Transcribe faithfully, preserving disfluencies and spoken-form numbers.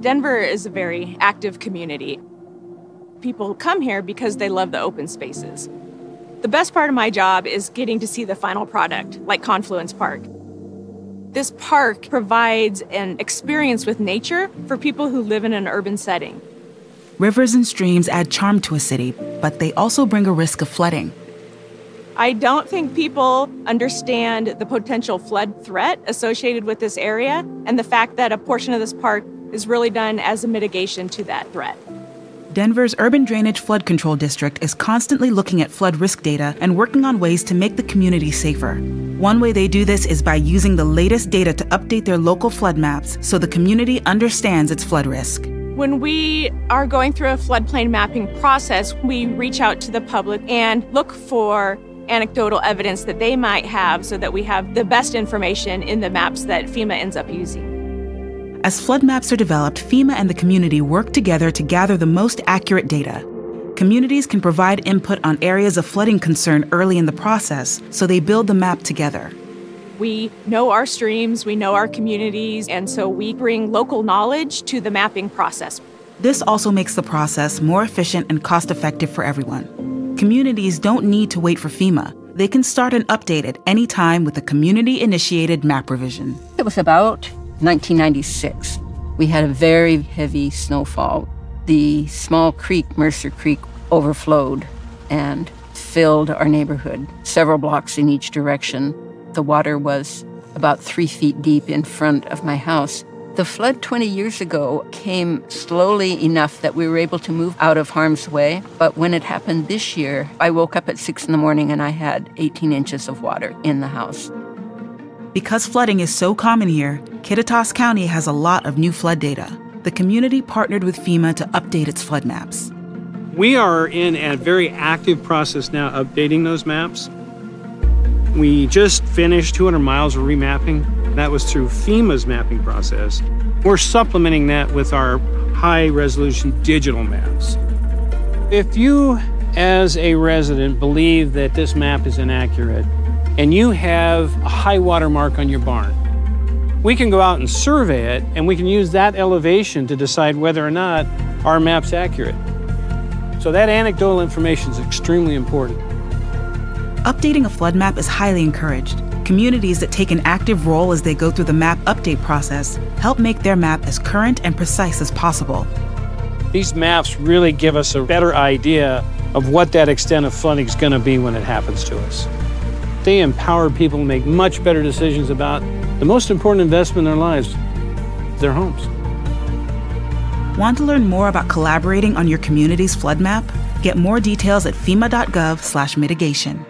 Denver is a very active community. People come here because they love the open spaces. The best part of my job is getting to see the final product, like Confluence Park. This park provides an experience with nature for people who live in an urban setting. Rivers and streams add charm to a city, but they also bring a risk of flooding. I don't think people understand the potential flood threat associated with this area and the fact that a portion of this park is really done as a mitigation to that threat. Denver's Urban Drainage Flood Control District is constantly looking at flood risk data and working on ways to make the community safer. One way they do this is by using the latest data to update their local flood maps so the community understands its flood risk. When we are going through a floodplain mapping process, we reach out to the public and look for anecdotal evidence that they might have so that we have the best information in the maps that FEMA ends up using. As flood maps are developed, FEMA and the community work together to gather the most accurate data. Communities can provide input on areas of flooding concern early in the process, so they build the map together. We know our streams, we know our communities, and so we bring local knowledge to the mapping process. This also makes the process more efficient and cost-effective for everyone. Communities don't need to wait for FEMA. They can start and update at any time with a community-initiated map revision. It was about nineteen ninety-six, we had a very heavy snowfall. The small creek, Mercer Creek, overflowed and filled our neighborhood, several blocks in each direction. The water was about three feet deep in front of my house. The flood twenty years ago came slowly enough that we were able to move out of harm's way, but when it happened this year, I woke up at six in the morning and I had eighteen inches of water in the house. Because flooding is so common here, Kittitas County has a lot of new flood data. The community partnered with FEMA to update its flood maps. We are in a very active process now updating those maps. We just finished two hundred miles of remapping. That was through FEMA's mapping process. We're supplementing that with our high-resolution digital maps. If you, as a resident, believe that this map is inaccurate, and you have a high water mark on your barn, we can go out and survey it, and we can use that elevation to decide whether or not our map's accurate. So that anecdotal information is extremely important. Updating a flood map is highly encouraged. Communities that take an active role as they go through the map update process help make their map as current and precise as possible. These maps really give us a better idea of what that extent of flooding is going to be when it happens to us. They empower people to make much better decisions about the most important investment in their lives, their homes. Want to learn more about collaborating on your community's flood map? Get more details at fema dot gov slash mitigation.